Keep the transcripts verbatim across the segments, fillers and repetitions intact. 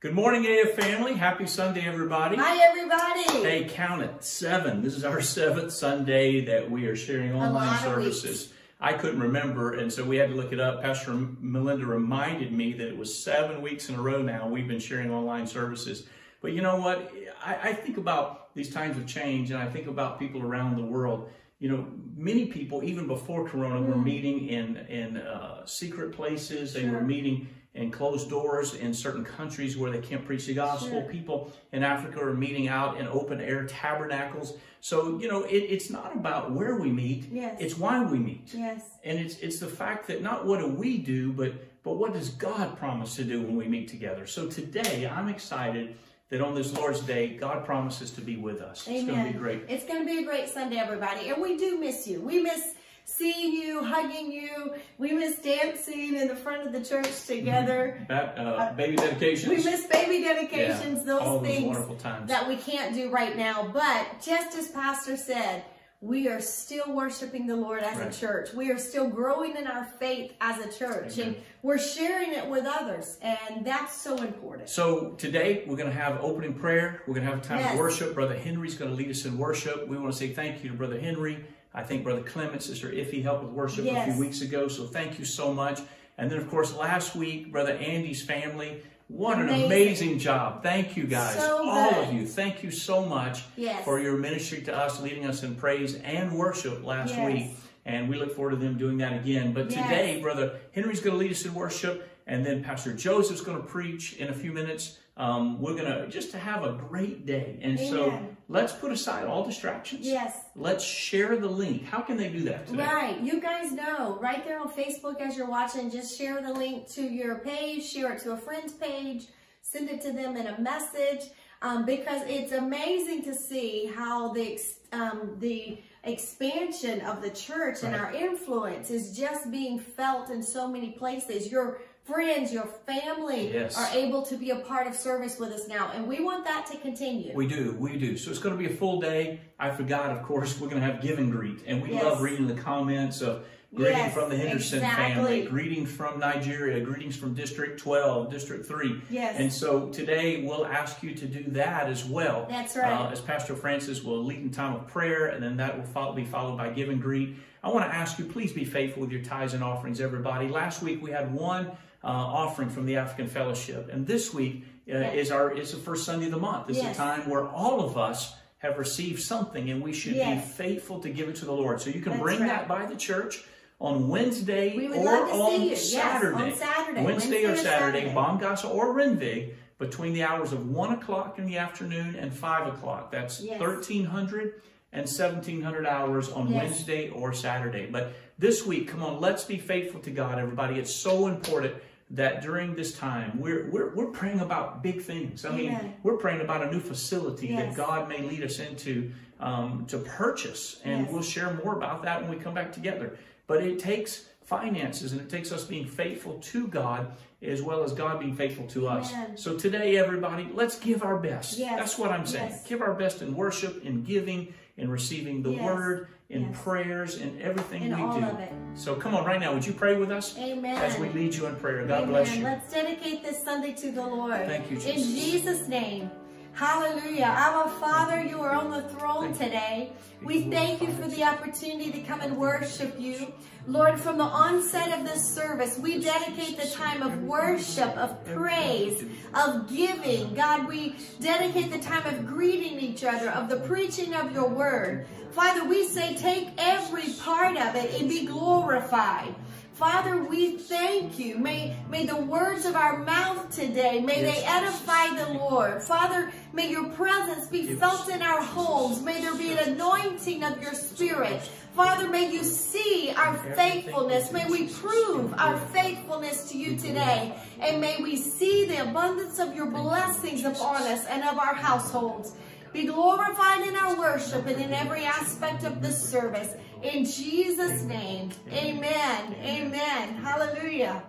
Good morning, A F family. Happy Sunday, everybody. Hi, everybody. Hey, count it, seven. This is our seventh Sunday that we are sharing online services. I couldn't remember, and so we had to look it up. Pastor Melinda reminded me that it was seven weeks in a row now we've been sharing online services. But you know what? I, I think about these times of change, and I think about people around the world. You know, many people, even before Corona, mm. were meeting in, in uh, secret places. They sure. were meeting in closed doors in certain countries where they can't preach the gospel. Sure. People in Africa are meeting out in open air tabernacles. So, you know, it, it's not about where we meet. Yes. It's why we meet. Yes. And it's it's the fact that not what do we do, but, but what does God promise to do when we meet together? So today, I'm excited that on this Lord's Day, God promises to be with us. Amen. It's going to be great. It's going to be a great Sunday, everybody. And we do miss you. We miss seeing you, hugging you. We miss dancing in the front of the church together. That, uh, baby dedications. We miss baby dedications, yeah, those all things those wonderful times that we can't do right now. But just as Pastor said, we are still worshiping the Lord as right. a church. We are still growing in our faith as a church. Amen. And we're sharing it with others. And that's so important. So today we're going to have opening prayer. We're going to have a time yes. of worship. Brother Henry's going to lead us in worship. We want to say thank you to Brother Henry. I think Brother Clement, Sister Iffy helped with worship yes. a few weeks ago. So thank you so much. And then, of course, last week, Brother Andy's family. What amazing. an amazing job. Thank you, guys. So all good. of you. Thank you so much yes. for your ministry to us, leading us in praise and worship last yes. week. And we look forward to them doing that again. But yes. today, Brother Henry's going to lead us in worship. And then Pastor Joseph's going to preach in a few minutes. Um, we're going to just to have a great day. And Amen. so let's put aside all distractions. Yes. Let's share the link. How can they do that today? Right. You guys know right there on Facebook as you're watching, just share the link to your page, share it to a friend's page, send it to them in a message, um, because it's amazing to see how the, um, the expansion of the church right. and our influence is just being felt in so many places. You're friends, your family yes. are able to be a part of service with us now. And we want that to continue. We do. We do. So it's going to be a full day. I forgot, of course, we're going to have Give and Greet. And we yes. love reading the comments of greeting yes, from the Henderson exactly. family, greetings from Nigeria, greetings from District twelve, District three. Yes. And so today we'll ask you to do that as well. That's right. Uh, as Pastor Francis will lead in time of prayer, and then that will follow, be followed by Give and Greet. I want to ask you, please be faithful with your tithes and offerings, everybody. Last week we had one Uh, offering from the African Fellowship. And this week uh, yes. is our is the first Sunday of the month. It's yes. a time where all of us have received something, and we should yes. be faithful to give it to the Lord. So you can That's bring right. that by the church on Wednesday we or on Saturday. Yes, on Saturday. Wednesday, Wednesday or Saturday, Saturday. Baumgasse or Renvig, between the hours of one o'clock in the afternoon and five o'clock. That's yes. thirteen hundred and seventeen hundred hours on yes. Wednesday or Saturday. But this week, come on, let's be faithful to God, everybody. It's so important that during this time, we're, we're, we're praying about big things. I Amen. mean, we're praying about a new facility yes. that God may lead us into um, to purchase. And yes. we'll share more about that when we come back together. But it takes finances, and it takes us being faithful to God as well as God being faithful to us. Amen. So today, everybody, let's give our best. Yes. That's what I'm saying. Yes. Give our best in worship, in giving, in receiving the yes. word, in yes. prayers, in everything in we all do. Of it. So come on, right now, would you pray with us? Amen. As we lead you in prayer. God Amen. bless you. Let's dedicate this Sunday to the Lord. Thank you, Jesus. In Jesus' name. Hallelujah. Our Father, you are on the throne today. We thank you for the opportunity to come and worship you. Lord, from the onset of this service, we dedicate the time of worship, of praise, of giving. God, we dedicate the time of greeting each other, of the preaching of your word. Father, we say take every part of it and be glorified. Father, we thank you. May, may the words of our mouth today, may yes. they edify the Lord. Father, may your presence be yes. felt in our homes. May there be an anointing of your spirit. Father, may you see our faithfulness. May we prove our faithfulness to you today. And may we see the abundance of your blessings upon us and of our households. Be glorified in our worship and in every aspect of this service. In Jesus' name, amen, amen, hallelujah.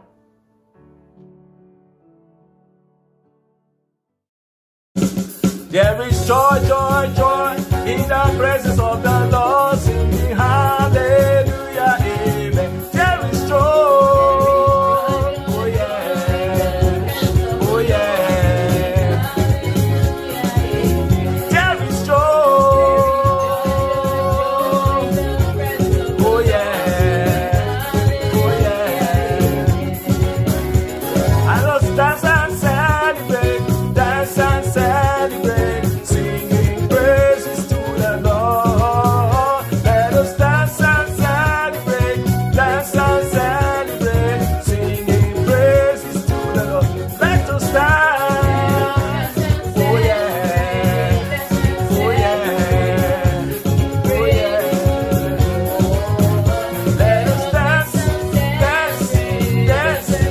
There is joy, joy, joy in the presence of the Lord. Singing hallelujah, amen. There is joy, oh yeah, oh yeah. dance and celebrate, dance and celebrate, singing praises to the Lord. Let us dance and celebrate, dance and celebrate, singing praises to the Lord. Let us dance, oh yeah, oh yeah, oh yeah. Let us dance, dancing, dancing.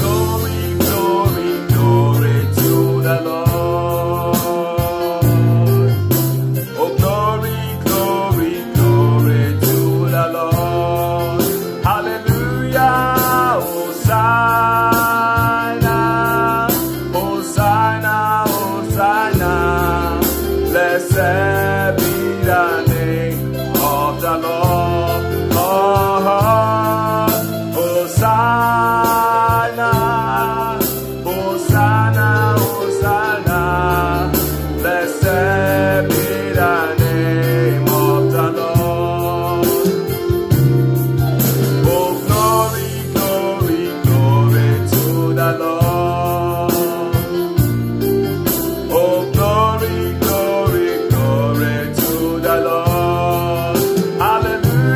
Glory, glory, glory to the Lord. Hallelujah.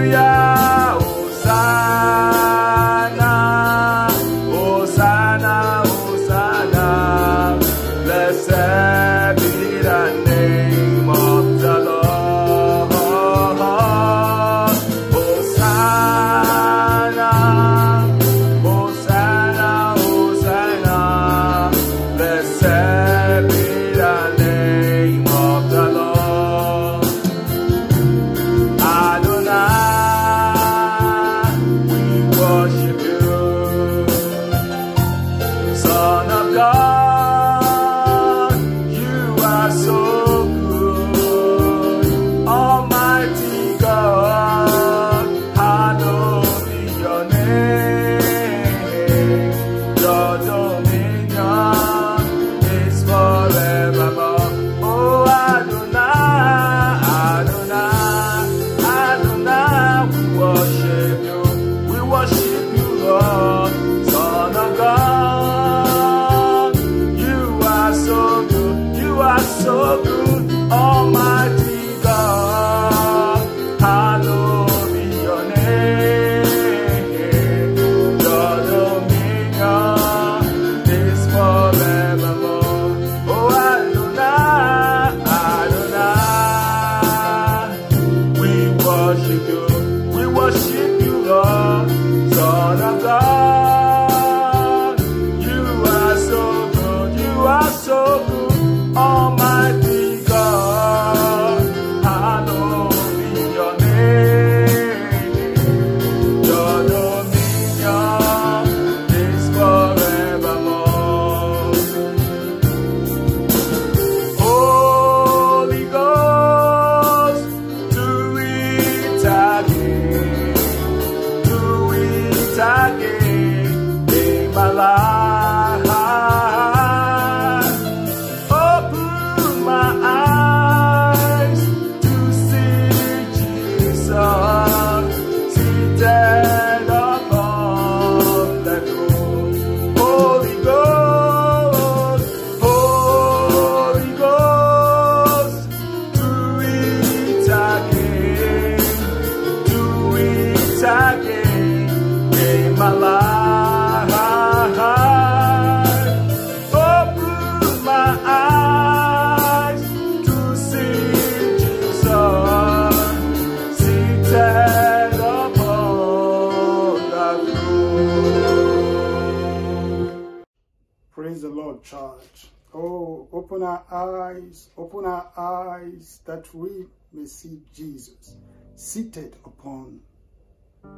That we may see Jesus seated upon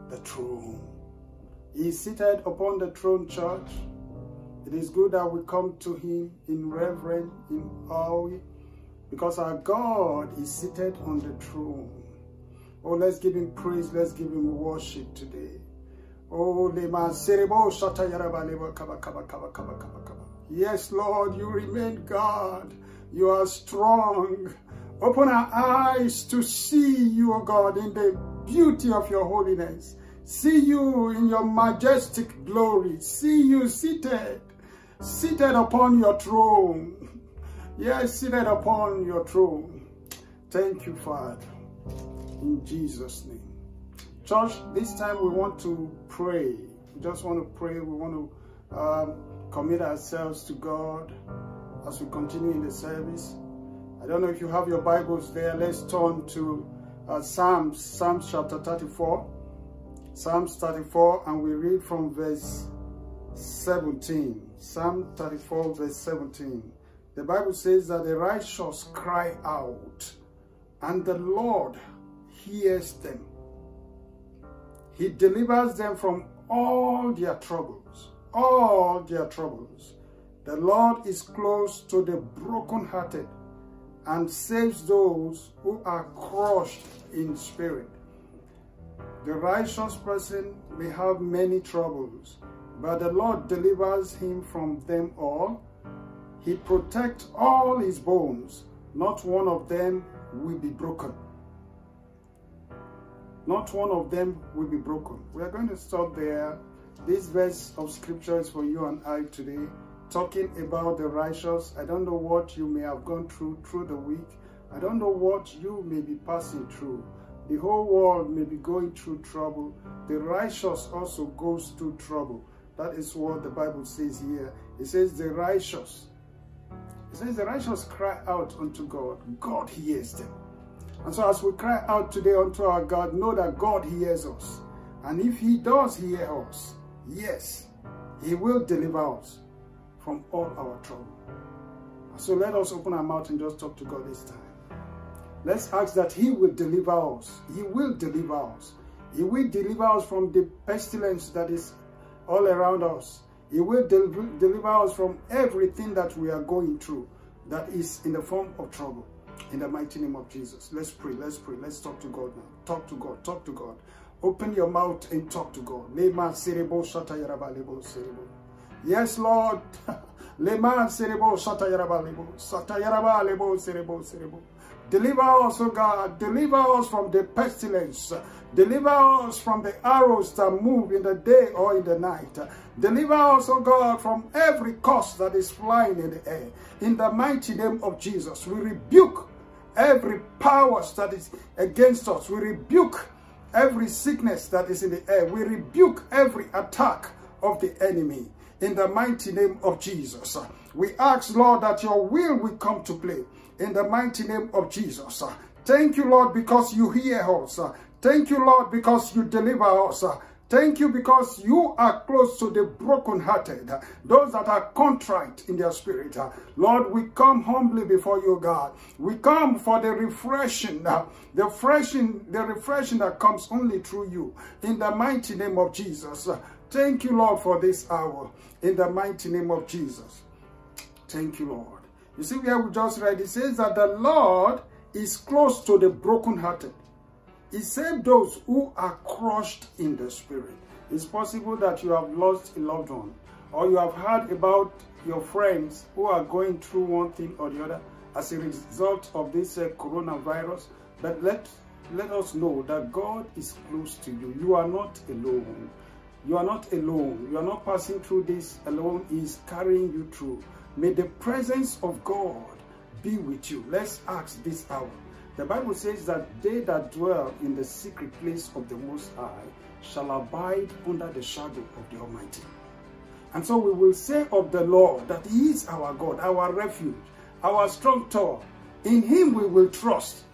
the throne. He is seated upon the throne, church. It is good that we come to him in reverence, in awe, because our God is seated on the throne. Oh, let's give him praise, let's give him worship today. Oh, yes, Lord, you remain God. You are strong. Open our eyes to see you, O God, in the beauty of your holiness. See you in your majestic glory. See you seated, seated upon your throne. Yes, seated upon your throne. Thank you, Father, in Jesus' name. Church, this time we want to pray. We just want to pray. We want to um, commit ourselves to God as we continue in the service. I don't know if you have your Bibles there. Let's turn to uh, Psalms, Psalms chapter thirty-four. Psalms thirty-four, and we read from verse seventeen. Psalm thirty-four, verse seventeen. The Bible says that the righteous cry out, and the Lord hears them. He delivers them from all their troubles, all their troubles. The Lord is close to the brokenhearted, and saves those who are crushed in spirit. The righteous person may have many troubles, but the Lord delivers him from them all. He protects all his bones. Not one of them will be broken. Not one of them will be broken. We are going to stop there. This verse of scripture is for you and I today, talking about the righteous. I don't know what you may have gone through through the week. I don't know what you may be passing through. The whole world may be going through trouble. The righteous also goes through trouble. That is what the Bible says here. It says the righteous. It says the righteous cry out unto God. God hears them. And so as we cry out today unto our God, know that God hears us. And if he does hear us, yes, he will deliver us from all our trouble. So let us open our mouth and just talk to God this time. Let's ask that he will deliver us. He will deliver us. He will deliver us from the pestilence that is all around us. He will del- deliver us from everything that we are going through. that is in the form of trouble. In the mighty name of Jesus. Let's pray. Let's pray. Let's talk to God now. Talk to God. Talk to God. Open your mouth and talk to God. Yes, Lord. Deliver us, O God. Deliver us from the pestilence. Deliver us from the arrows that move in the day or in the night. Deliver us, O God, from every curse that is flying in the air. In the mighty name of Jesus, we rebuke every power that is against us. We rebuke every sickness that is in the air. We rebuke every attack of the enemy. In the mighty name of Jesus, we ask, Lord, that your will will come to play. In the mighty name of Jesus. Thank you, Lord, because you hear us. Thank you, Lord, because you deliver us. Thank you because you are close to the brokenhearted, those that are contrite in their spirit. Lord, we come humbly before you, God. We come for the refreshing, the freshing, the refreshing that comes only through you. In the mighty name of Jesus. Thank you, Lord, for this hour. In the mighty name of Jesus. Thank you, Lord. You see, we have just read, it says that the Lord is close to the brokenhearted. He saved those who are crushed in the spirit. It's possible that you have lost a loved one, or you have heard about your friends who are going through one thing or the other as a result of this uh, coronavirus. But let, let us know that God is close to you. You are not alone. You are not alone. You are not passing through this alone. He is carrying you through. May the presence of God be with you. Let's ask this hour. The Bible says that they that dwell in the secret place of the Most High shall abide under the shadow of the Almighty. And so we will say of the Lord that he is our God, our refuge, our strong tower. In him we will trust.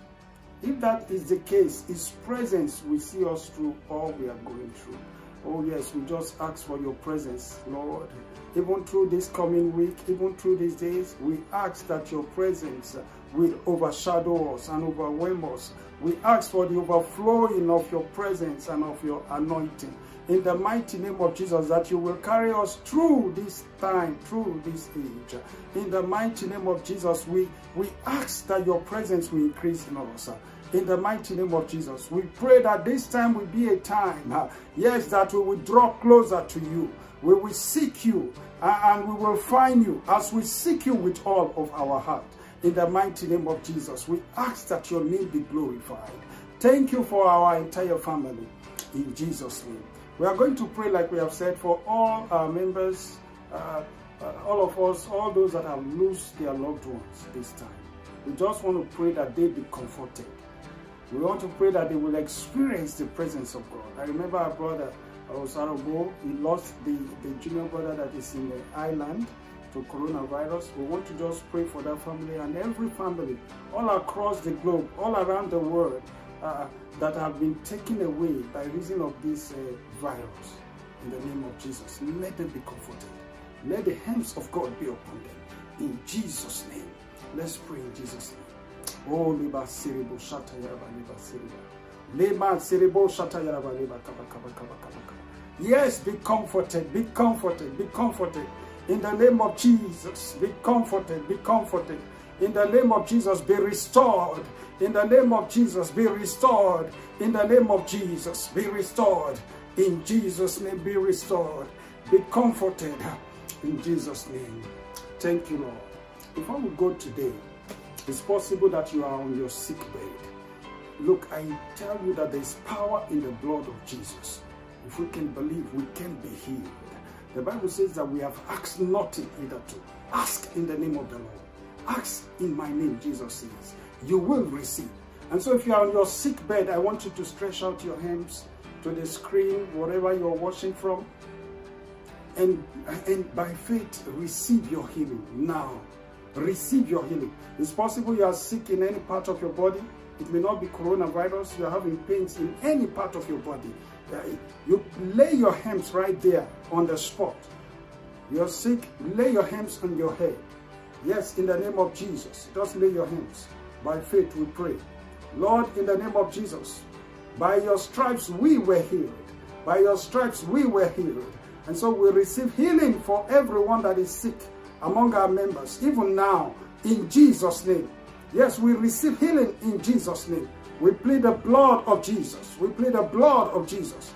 If that is the case, his presence will see us through all we are going through. Oh yes, we just ask for your presence, Lord. Even through this coming week, even through these days, we ask that your presence will overshadow us and overwhelm us. We ask for the overflowing of your presence and of your anointing. In the mighty name of Jesus, that you will carry us through this time, through this age. In the mighty name of Jesus, we, we ask that your presence will increase in us. In the mighty name of Jesus, we pray that this time will be a time, uh, yes, that we will draw closer to you. We will seek you uh, and we will find you as we seek you with all of our heart. In the mighty name of Jesus, we ask that your name be glorified. Thank you for our entire family. In Jesus' name. We are going to pray, like we have said, for all our members, uh, uh, all of us, all those that have lost their loved ones this time. We just want to pray that they be comforted. We want to pray that they will experience the presence of God. I remember our brother, Osaro Bo, he lost the, the junior brother that is in the island to coronavirus. We want to just pray for that family and every family all across the globe, all around the world, uh, that have been taken away by reason of this uh, virus. In the name of Jesus, let them be comforted. Let the hands of God be upon them. In Jesus' name. Let's pray in Jesus' name. Oh, Liba Siribo Shata Yaraba Liba Siriba. Leba Siribo Shata Yaraba Liba Kaba Kaba Kaba Kaba. Yes, be comforted, be comforted, be comforted. In the name of Jesus, be comforted, be comforted. In the name of Jesus, be restored. In the name of Jesus, be restored. In the name of Jesus, be restored. In Jesus' name, be restored. Be comforted. In Jesus' name. Thank you, Lord. Before we go today, it's possible that you are on your sick bed. Look, I tell you that there's power in the blood of Jesus. If we can believe, we can be healed. The Bible says that we have asked nothing hitherto. Ask in the name of the Lord. Ask in my name, Jesus says. You will receive. And so if you are on your sick bed, I want you to stretch out your hands to the screen, wherever you are watching from. And, and by faith, receive your healing now. Receive your healing. It's possible you are sick in any part of your body. It may not be coronavirus. You are having pains in any part of your body. You lay your hands right there on the spot. You are sick, lay your hands on your head. Yes, in the name of Jesus, just lay your hands. By faith we pray. Lord, in the name of Jesus, by your stripes we were healed. By your stripes we were healed. And so we receive healing for everyone that is sick among our members, even now. in Jesus' name. Yes, we receive healing in Jesus' name. We plead the blood of Jesus. We plead the blood of Jesus.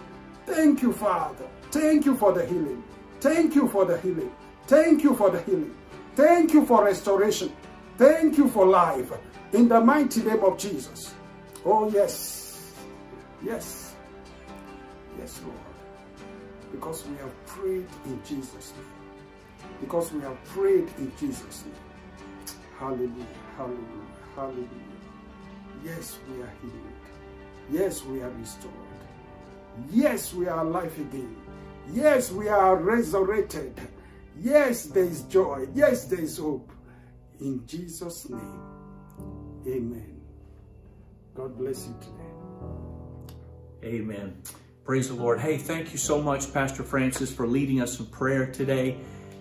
Thank you, Father. Thank you for the healing. Thank you for the healing. Thank you for the healing. Thank you for restoration. Thank you for life. In the mighty name of Jesus. Oh, yes. Yes. Yes, Lord. Because we have prayed in Jesus' name. Because we have prayed in Jesus' name. Hallelujah. Hallelujah. Hallelujah. Yes, we are healed. Yes, we are restored. Yes, we are alive again. Yes, we are resurrected. Yes, there is joy. Yes, there is hope. In Jesus' name, amen. God bless you today. Amen. Praise the Lord. Hey, thank you so much, Pastor Francis, for leading us in prayer today.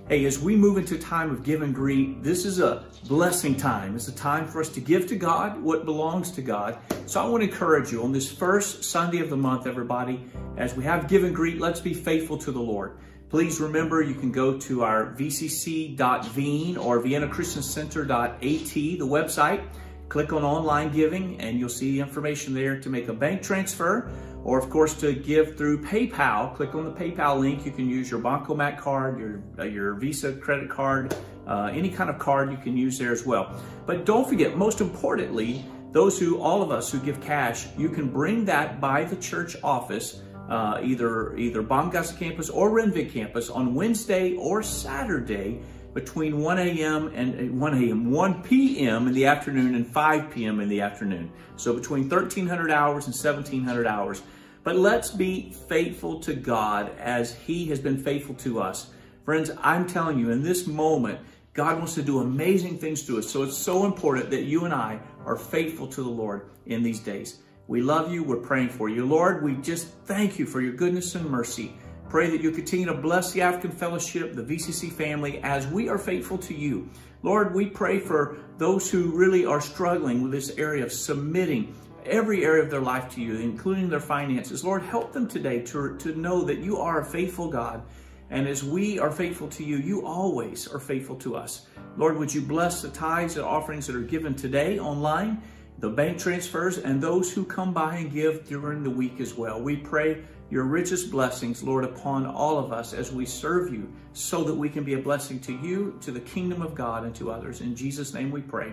Hey, as we move into time of give and greet, this is a blessing time. It's a time for us to give to God what belongs to God. So I want to encourage you on this first Sunday of the month, everybody, as we have give and greet, let's be faithful to the Lord. Please remember you can go to our V C C dot vien or vienna christian center dot A T, the website. Click on online giving and you'll see information there to make a bank transfer or, of course, to give through PayPal. Click on the PayPal link. You can use your Boncomat card, your, uh, your Visa credit card, uh, any kind of card you can use there as well. But don't forget, most importantly, those who, all of us who give cash, you can bring that by the church office, uh, either, either Baumgasse campus or Renvig campus on Wednesday or Saturday between one A M and one P M in the afternoon and five P M in the afternoon. So between thirteen hundred hours and seventeen hundred hours. But let's be faithful to God as he has been faithful to us. Friends, I'm telling you, in this moment, God wants to do amazing things to us. So it's so important that you and I are faithful to the Lord in these days. We love you. We're praying for you. Lord, we just thank you for your goodness and mercy. Pray that you continue to bless the African Fellowship, the V C C family, as we are faithful to you. Lord, we pray for those who really are struggling with this area of submitting every area of their life to you, including their finances. Lord, help them today to, to know that you are a faithful God. And as we are faithful to you, you always are faithful to us. Lord, would you bless the tithes and offerings that are given today online, the bank transfers, and those who come by and give during the week as well. We pray your richest blessings, Lord, upon all of us as we serve you so that we can be a blessing to you, to the kingdom of God, and to others. In Jesus' name we pray.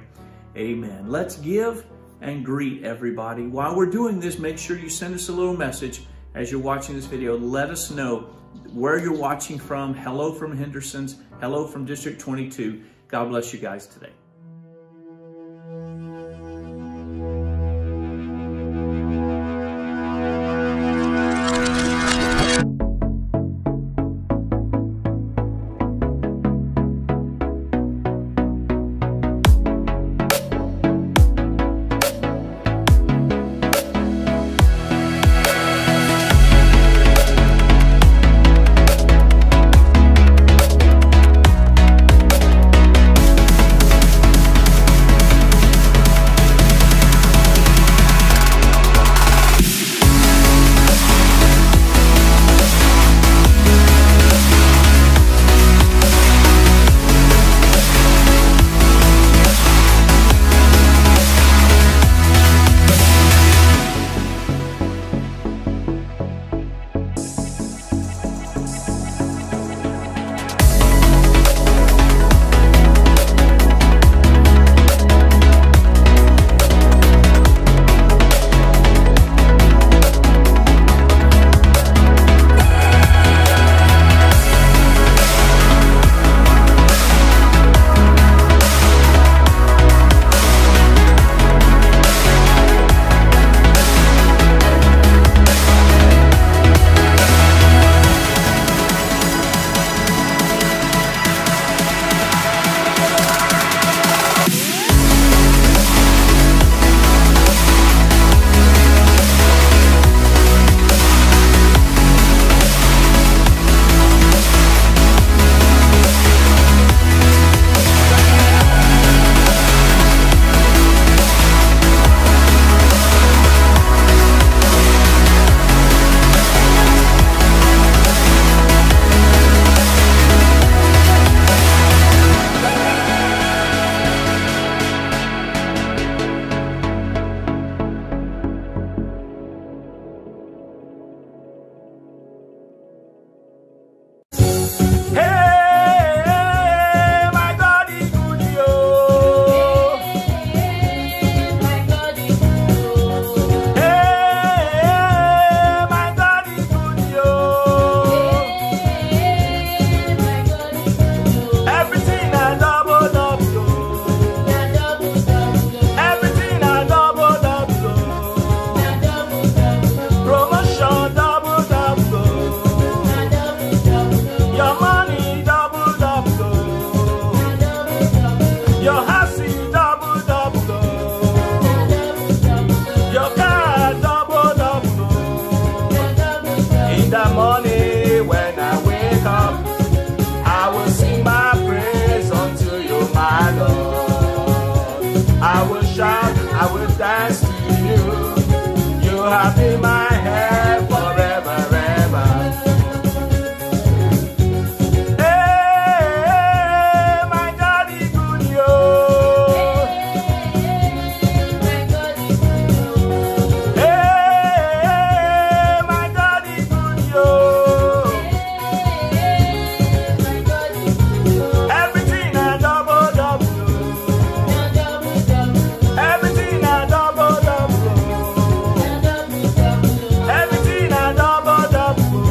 Amen. Let's give and greet everybody. While we're doing this, make sure you send us a little message as you're watching this video. Let us know where you're watching from. Hello from Henderson's. Hello from District twenty-two. God bless you guys today. shout, I will dance to you. You have been my help forever, ever. Hey, my God is good, yo. Hey, my God is good, yo. Hey, my God is good, yo. Hey, my God is good, yo. Everything I double, double. Now double, double. Everything I double, double. Now double, double. Everything I double, double. Now double, double.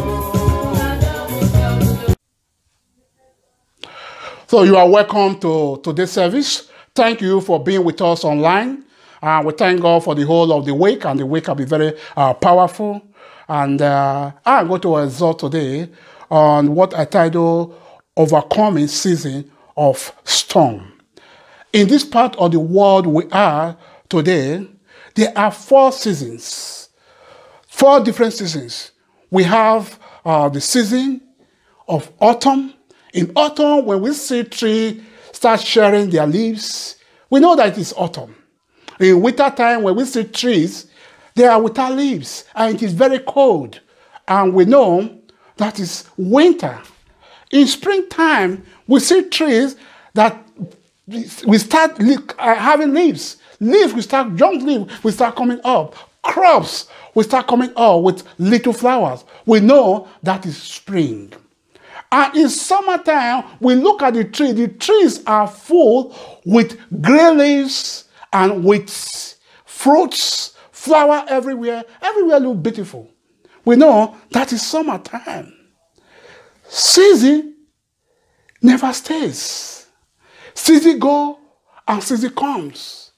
So you are welcome to today's service. Thank you for being with us online. Uh, we thank God for the whole of the week, and the week will be very uh, powerful. And uh, I'm going to exhort today on what I title Overcoming Season of Storm. In this part of the world we are today, there are four seasons, four different seasons. We have uh, the season of autumn. In autumn, when we see trees start sharing their leaves, we know that it is autumn. In winter time, when we see trees, they are without leaves, and it is very cold, and we know that is winter. In springtime, we see trees that we start li- uh, having leaves. Leaves, we start, young leaves, we start coming up. Crops, we start coming up with little flowers. We know that is spring. And in summertime, we look at the tree. The trees are full with gray leaves and with fruits, flower everywhere. Everywhere looks beautiful. We know that is summertime. Season never stays. Season goes and season comes.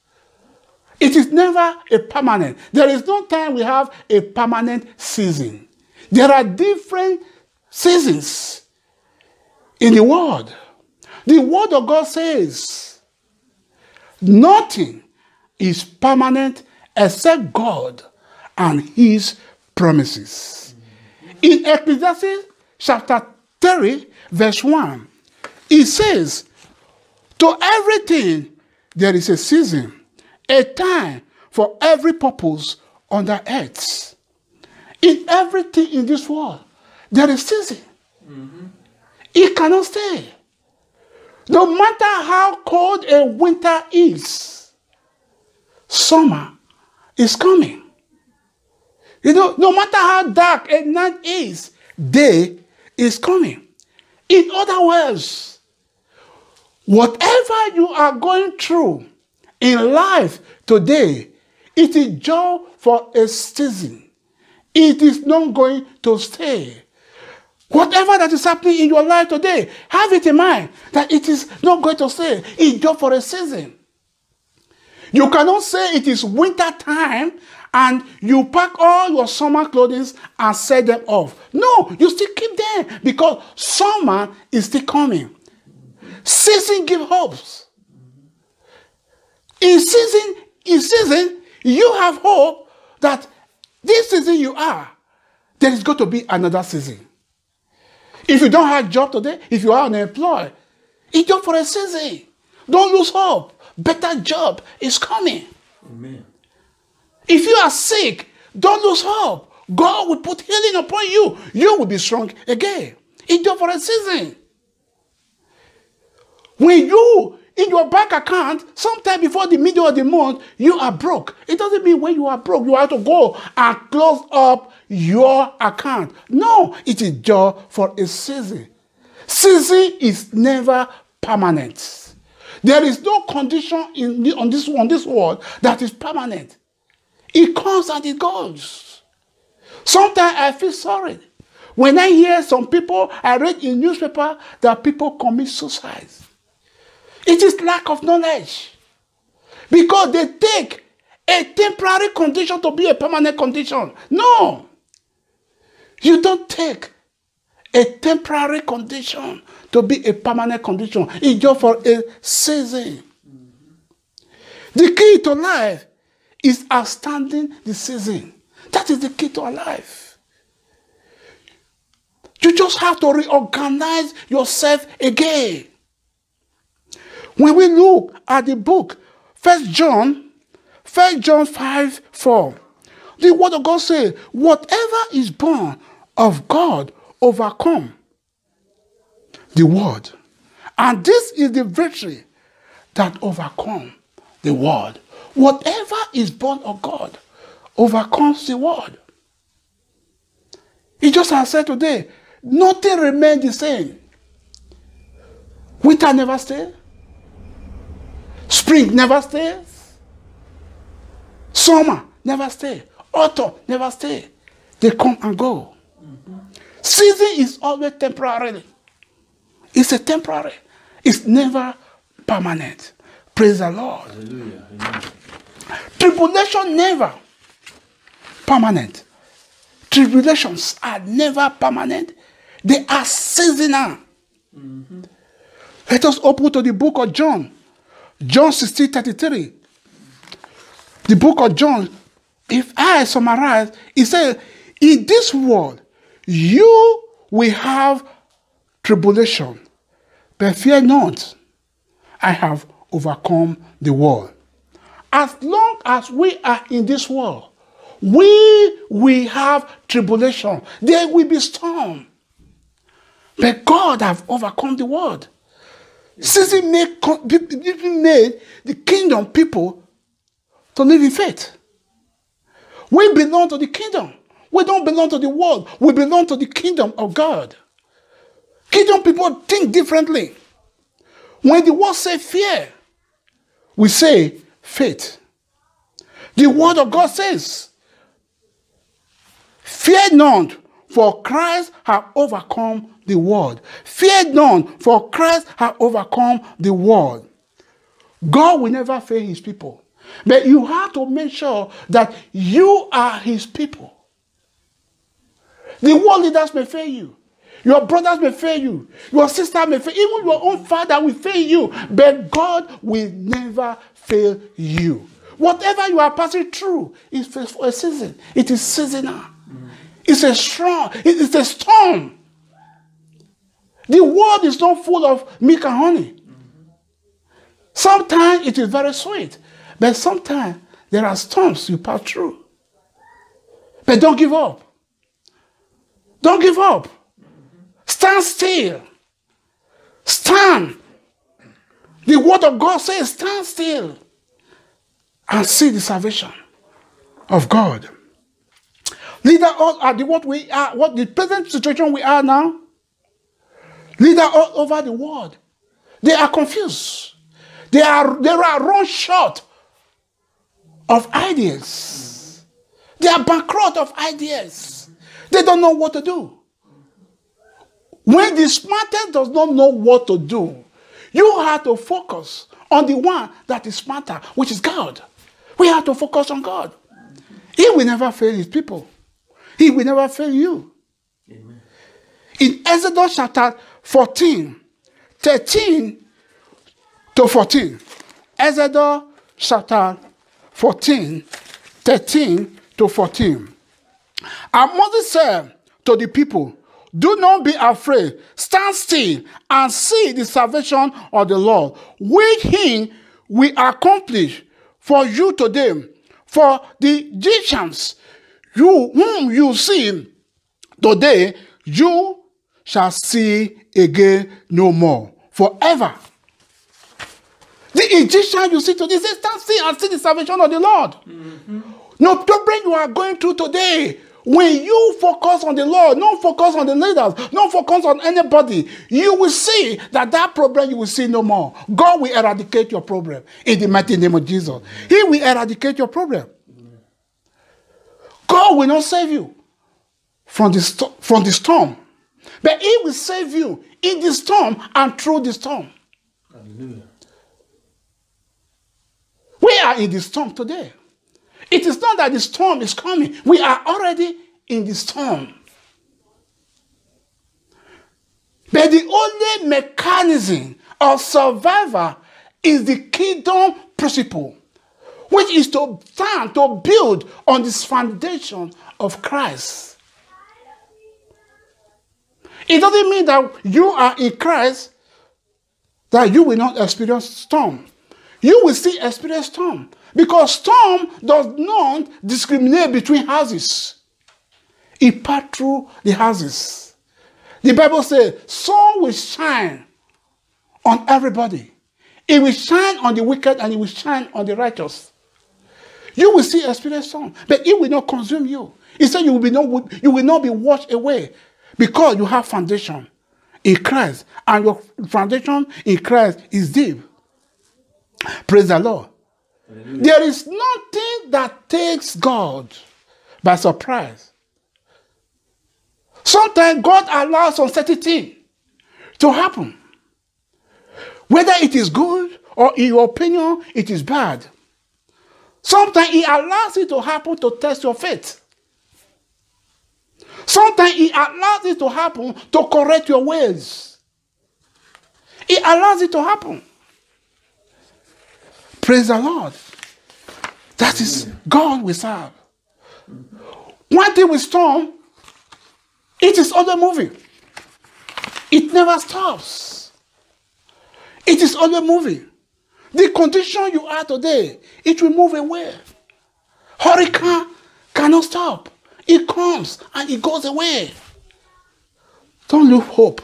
It is never a permanent. There is no time we have a permanent season. There are different seasons in the world. The word of God says nothing is permanent except God and his promises. In Ecclesiastes chapter three, verse one, it says, to everything there is a season, a time for every purpose on the earth. In everything in this world, there is season. Mm-hmm. It cannot stay. No matter how cold a winter is, summer is coming. You know, no matter how dark a night is, day is coming. In other words, whatever you are going through in life today, it is just for a season. It is not going to stay. Whatever that is happening in your life today, have it in mind that it is not going to stay. It's just for a season. You cannot say it is winter time and you pack all your summer clothes and set them off. No, you still keep them because summer is still coming. Season gives hopes. In season, in season, you have hope that this season you are, there is going to be another season. If you don't have a job today, if you are unemployed, it's just for a season. Don't lose hope. Better job is coming. Amen. If you are sick, don't lose hope. God will put healing upon you. You will be strong again. It's just for a season. When you, in your bank account, sometime before the middle of the month, you are broke. It doesn't mean when you are broke, you have to go and close up your account. No, it is just for a season. Season is never permanent. There is no condition in the, on, this, on this world that is permanent. It comes and it goes. Sometimes I feel sorry. When I hear some people, I read in newspaper that people commit suicide. It is lack of knowledge. Because they take a temporary condition to be a permanent condition. No. You don't take a temporary condition to be a permanent condition. It's just for a season. Mm-hmm. The key to life is outstanding the season. That is the key to our life. You just have to reorganize yourself again. When we look at the book, First John First John five four. The word of God says, whatever is born of God overcome the world. And this is the victory that overcomes the world. Whatever is born of God overcomes the world. He just has said today, nothing remains the same. Winter never stays. Spring never stays. Summer never stays. Autumn never stays. They come and go. Mm-hmm. Season is always temporary. It's a temporary. It's never permanent. Praise the Lord. Hallelujah. Amen. Tribulation never permanent. Tribulations are never permanent. They are seasonal. Mm-hmm. Let us open to the book of John. John sixteen thirty-three. The book of John, if I summarize, it says, in this world, you will have tribulation, but fear not, I have overcome the world. As long as we are in this world, we will have tribulation. There will be storm, but God have overcome the world. Since He made, he made the kingdom people to live in faith. We belong to the kingdom. We don't belong to the world. We belong to the kingdom of God. Kingdom people think differently. When the world says fear, we say faith. The word of God says, fear not, for Christ has overcome the world. Fear not, for Christ has overcome the world. God will never fail His people. But you have to make sure that you are His people. The world leaders may fail you. Your brothers may fail you. Your sister may fail. Even your own father will fail you. But God will never fail you. Whatever you are passing through is for a season. It is seasonal. It's a strong, it's a storm. The world is not full of milk and honey. Sometimes it is very sweet. But sometimes there are storms you pass through. But don't give up. Don't give up. Stand still. Stand. The word of God says, stand still and see the salvation of God. Leader all at the what we are, what the present situation we are now. Leaders all over the world, they are confused. They are they are run short of ideas. They are bankrupt of ideas. They don't know what to do. When the smartest does not know what to do, you have to focus on the one that is smarter, which is God. We have to focus on God. He will never fail His people. He will never fail you. Amen. In Exodus chapter fourteen, thirteen to fourteen. Exodus chapter fourteen, thirteen to fourteen. And Moses said to the people, do not be afraid. Stand still and see the salvation of the Lord, which He will accomplish for you today. For the Egyptians you, whom you see today, you shall see again no more, forever. The Egyptian you see today, say, stand still and see the salvation of the Lord. Mm-hmm. No problem you are going through today. When you focus on the Lord, don't focus on the leaders, don't focus on anybody, you will see that that problem you will see no more. God will eradicate your problem in the mighty name of Jesus. He will eradicate your problem. God will not save you from the, from the storm, but He will save you in the storm and through the storm. Hallelujah. We are in the storm today. It is not that the storm is coming. We are already in the storm. But the only mechanism of survival is the kingdom principle, which is to stand, to build on this foundation of Christ. It doesn't mean that you are in Christ that you will not experience storm. You will still experience storm. Because storm does not discriminate between houses. It passed through the houses. The Bible says, sun will shine on everybody. It will shine on the wicked and it will shine on the righteous. You will see experience storm, but it will not consume you. Instead, you will, be not, you will not be washed away because you have foundation in Christ. And your foundation in Christ is deep. Praise the Lord. Hallelujah. There is nothing that takes God by surprise. Sometimes God allows uncertainty to happen. Whether it is good or in your opinion it is bad. Sometimes He allows it to happen to test your faith. Sometimes He allows it to happen to correct your ways. He allows it to happen. Praise the Lord. That is God we serve. One thing with storm, it is always moving. It never stops. It is always moving. The condition you are today, it will move away. Hurricane cannot stop. It comes and it goes away. Don't lose hope.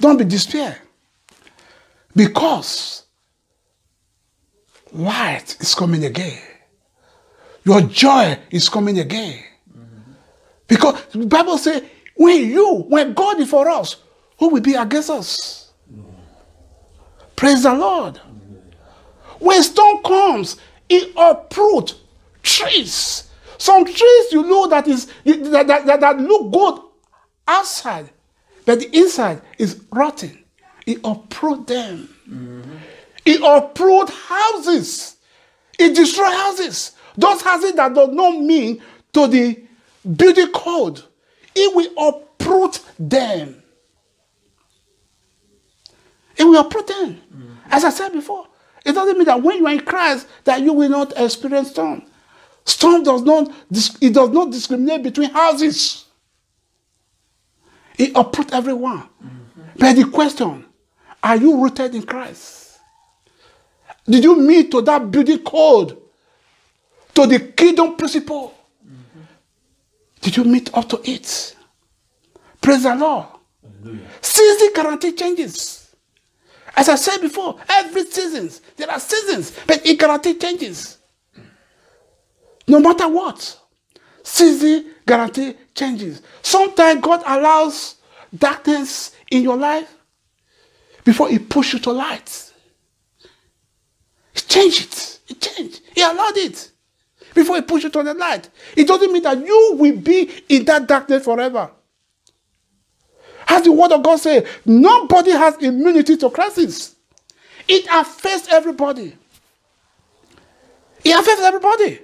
Don't be despair. Because light is coming again. Your joy is coming again. Mm-hmm. Because the Bible says, when you, when God is for us, who will be against us? Mm-hmm. Praise the Lord. Mm-hmm. When storm comes, it uproots trees. Some trees you know that is that, that, that, that look good outside, but the inside is rotten. It uproots them. Mm-hmm. It uprooted houses. It destroyed houses. Those houses that do not mean to the building code. It will uproot them. It will uproot them. Mm-hmm. As I said before, it doesn't mean that when you are in Christ that you will not experience storm. Storm does not, it does not discriminate between houses. It uproots everyone. Mm-hmm. But the question, are you rooted in Christ? Did you meet to that building code? To the kingdom principle? Mm-hmm. Did you meet up to it? Praise the Lord. Hallelujah. Season guarantee changes. As I said before, every season, there are seasons, but it guarantee changes. No matter what, season guarantee changes. Sometimes God allows darkness in your life before He pushes you to light. Change it. It changed. He allowed it. Before He pushed you to the light. It doesn't mean that you will be in that darkness forever. As the Word of God says, nobody has immunity to crisis. It affects everybody. It affects everybody.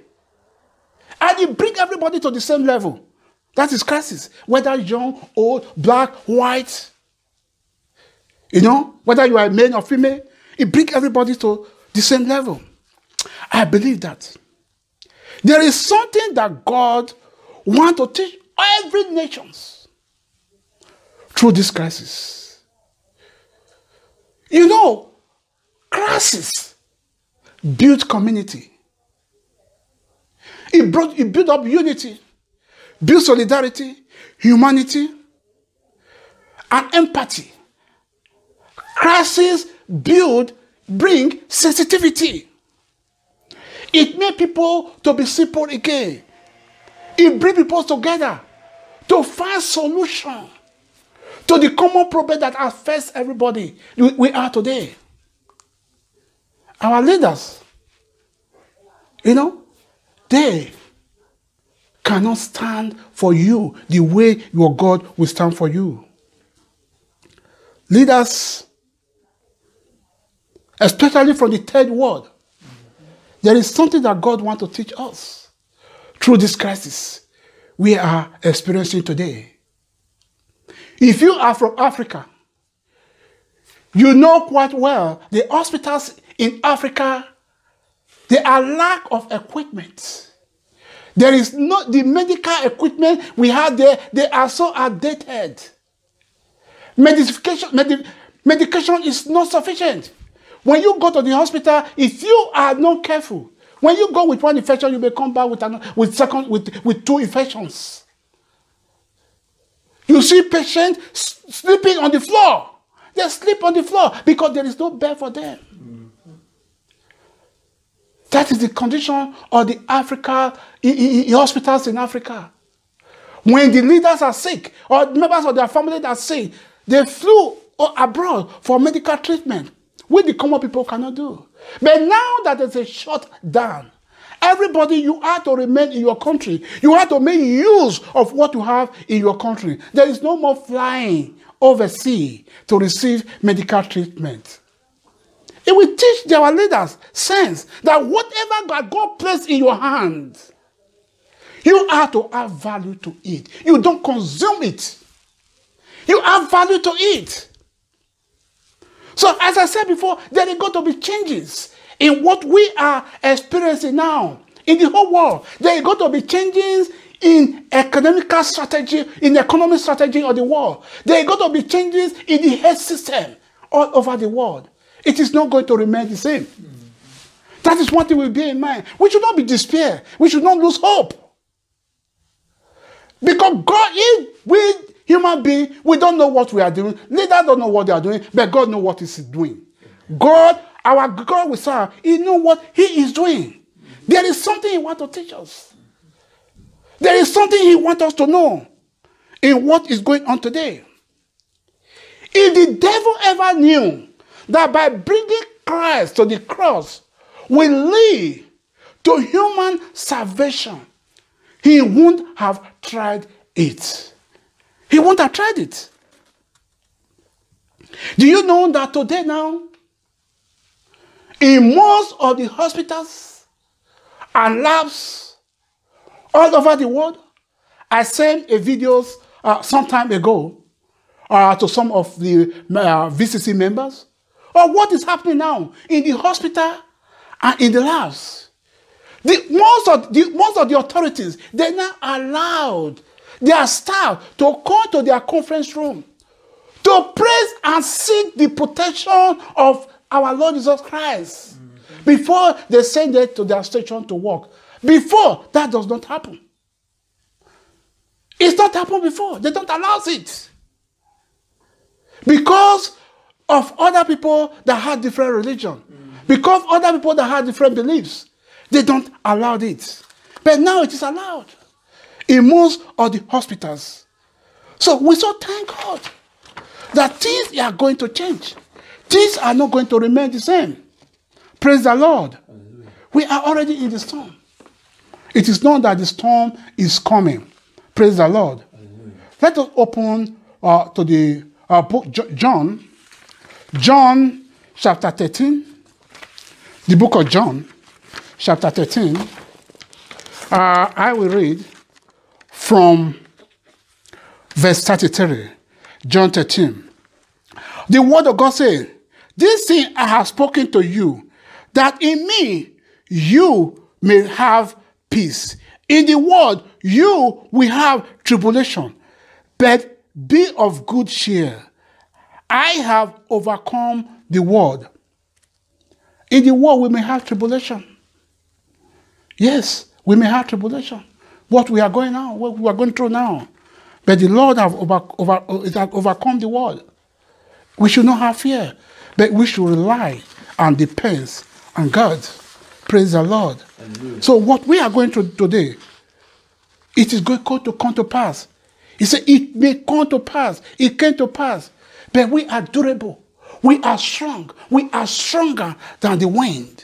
And it brings everybody to the same level. That is crisis. Whether young, old, black, white. You know, whether you are male or female. It brings everybody to the same level. I believe that. There is something that God wants to teach every nation through this crisis. You know, crisis builds community. It, brought, it built up unity, builds solidarity, humanity, and empathy. Crisis builds bring sensitivity. It made people to be simple again. It brings people together to find solution to the common problem that affects everybody we are today. Our leaders, you know, they cannot stand for you the way your God will stand for you. Leaders, especially from the third world, there is something that God wants to teach us through this crisis we are experiencing today. If you are from Africa, you know quite well the hospitals in Africa, they are lack of equipment. There is not the medical equipment we have there, they are so outdated. Medication, med medication is not sufficient. When you go to the hospital, if you are not careful, When you go with one infection, you may come back with another, with second, with, with two infections. You see patients sleeping on the floor. They sleep on the floor because there is no bed for them. Mm-hmm. That is the condition of the Africa, in, in, in hospitals in Africa. When the leaders are sick or members of their family that are sick, they flew abroad for medical treatment, which the common people cannot do. But now that there's a shutdown, everybody, you have to remain in your country. You have to make use of what you have in your country. There is no more flying overseas to receive medical treatment. It will teach their leaders sense that whatever God, God placed in your hand, you have to add value to it. You don't consume it. You add value to it. So as I said before, there are going to be changes in what we are experiencing now in the whole world. There are going to be changes in economical strategy, in economic strategy of the world. There are going to be changes in the health system all over the world. It is not going to remain the same. Mm-hmm. That is one thing we bear in mind. We should not be despair. We should not lose hope. Because God is with human beings. We don't know what we are doing. Leaders don't know what they are doing, but God knows what He's doing. God, our God we serve, He knows what He is doing. There is something He wants to teach us. There is something He wants us to know in what is going on today. If the devil ever knew that by bringing Christ to the cross will lead to human salvation, he wouldn't have tried it. He wouldn't have tried it. Do you know that today now, in most of the hospitals and labs all over the world, I sent a video uh, some time ago uh, to some of the uh, V C C members of what is happening now in the hospital and in the labs. The, most, of the, most of the authorities, they're not allowed their staff to go to their conference room to praise and seek the protection of our Lord Jesus Christ mm-hmm. before they send it to their station to work. Before, that does not happen. It's not happened before. They don't allow it. Because of other people that have different religion. Mm-hmm. Because of other people that have different beliefs. They don't allow it. But now it is allowed in most of the hospitals. So we so thank God that things are going to change. Things are not going to remain the same. Praise the Lord. Hallelujah. We are already in the storm. It is known that the storm is coming. Praise the Lord. Hallelujah. Let us open uh, to the uh, book John. John chapter thirteen. The book of John. Chapter thirteen, uh, I will read from verse thirty-three, John thirteen. The word of God says, "This thing I have spoken to you, that in me you may have peace. In the world you will have tribulation, but be of good cheer. I have overcome the world." In the world we may have tribulation. Yes, we may have tribulation. What we are going now, what we are going through now, but the Lord have over, over, uh, overcome the world. We should not have fear, but we should rely and depend on God. Praise the Lord. Amen. So what we are going through today, it is going to come to pass. He said, "It may come to pass. It came to pass." But we are durable. We are strong. We are stronger than the wind.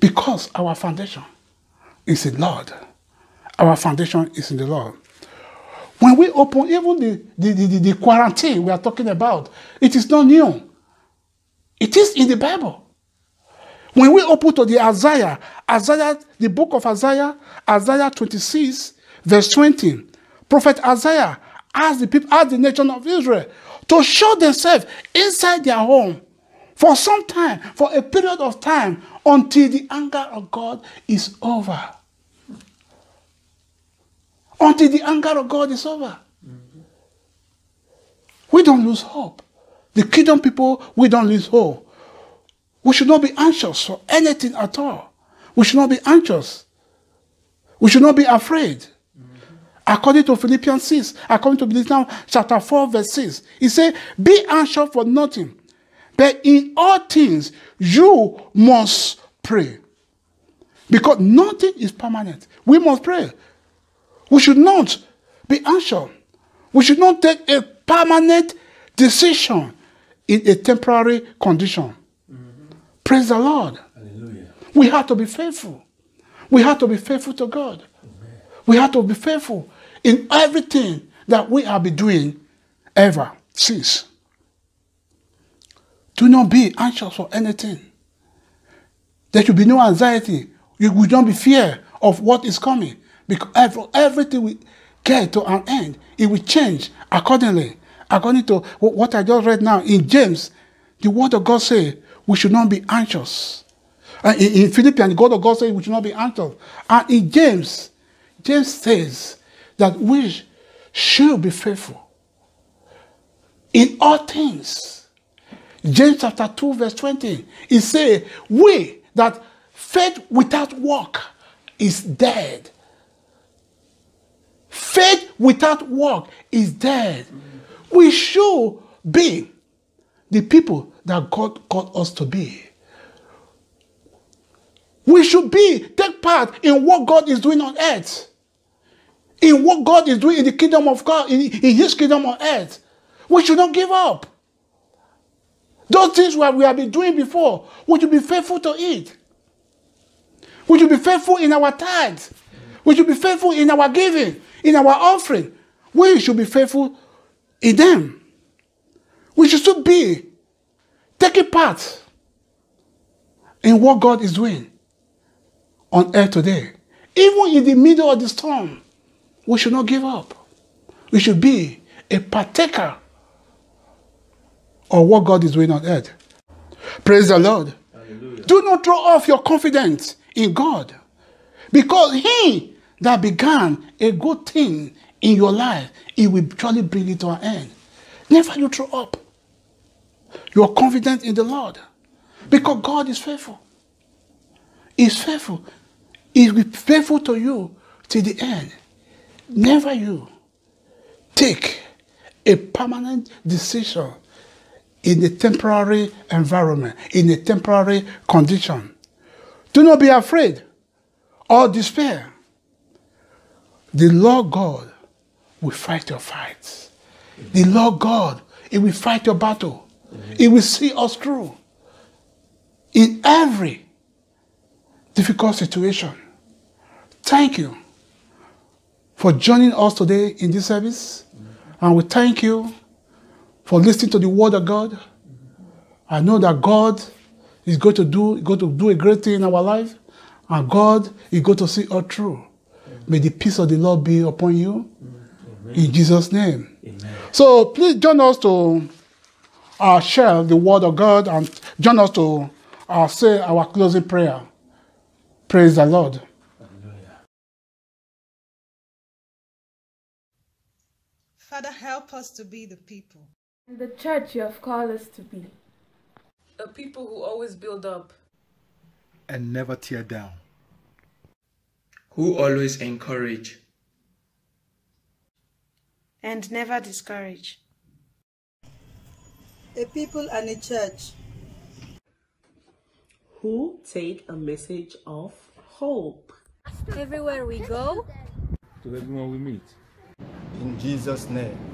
Because our foundation is in the Lord. Our foundation is in the Lord. When we open, even the, the, the, the quarantine we are talking about, it is not new. It is in the Bible. When we open to the Isaiah, Isaiah, the book of Isaiah, Isaiah twenty-six, verse twenty, Prophet Isaiah asked the people, asked the nation of Israel to show themselves inside their home for some time, for a period of time, until the anger of God is over. Until the anger of God is over. Mm-hmm. We don't lose hope. The kingdom people, we don't lose hope. We should not be anxious for anything at all. We should not be anxious. We should not be afraid. Mm-hmm. According to Philippians six, according to now, chapter four, verse six, he said, be anxious for nothing, but in all things you must pray. Because nothing is permanent. We must pray. We should not be anxious. We should not take a permanent decision in a temporary condition. Mm-hmm. Praise the Lord. Hallelujah. We have to be faithful. We have to be faithful to God. Amen. We have to be faithful in everything that we have been doing ever since. Do not be anxious for anything. There should be no anxiety. You will not be fear of what is coming. Because everything will get to an end. It will change accordingly. According to what I just read now in James, the word of God says we should not be anxious. And in, in Philippians, the word of God says we should not be anxious. And in James, James says that we should be faithful in all things. James chapter two verse twenty, it says we that faith without work is dead. Faith without work is dead. We should be the people that God called us to be. We should be, take part in what God is doing on earth. In what God is doing in the kingdom of God, in, in his kingdom on earth. We should not give up. Those things what we have been doing before, we should be faithful to it. We should be faithful in our tithes. We should be faithful in our giving, in our offering. We should be faithful in them. We should still be taking part in what God is doing on earth today. Even in the middle of the storm, we should not give up. We should be a partaker of what God is doing on earth. Praise the Lord. Hallelujah. Do not throw off your confidence in God, because he that began a good thing in your life, it will surely bring it to an end. Never you throw up your confidence in the Lord, because God is faithful. He's faithful. He will be faithful to you till the end. Never you take a permanent decision in a temporary environment, in a temporary condition. Do not be afraid or despair. The Lord God will fight your fights. The Lord God, he will fight your battle. Mm-hmm. He will see us through in every difficult situation. Thank you for joining us today in this service. Mm-hmm. And we thank you for listening to the word of God. Mm-hmm. I know that God is going to do, going to do a great thing in our life. And God is going to see us through. Amen. May the peace of the Lord be upon you. Amen. In Jesus' name. Amen. So please join us to uh, share the word of God, and join us to uh, say our closing prayer. Praise the Lord. Hallelujah. Father, help us to be the people and the church you have called us to be. A people who always build up and never tear down. Who always encourage and never discourage. A people and a church who take a message of hope everywhere we go, to everyone we meet. In Jesus' name.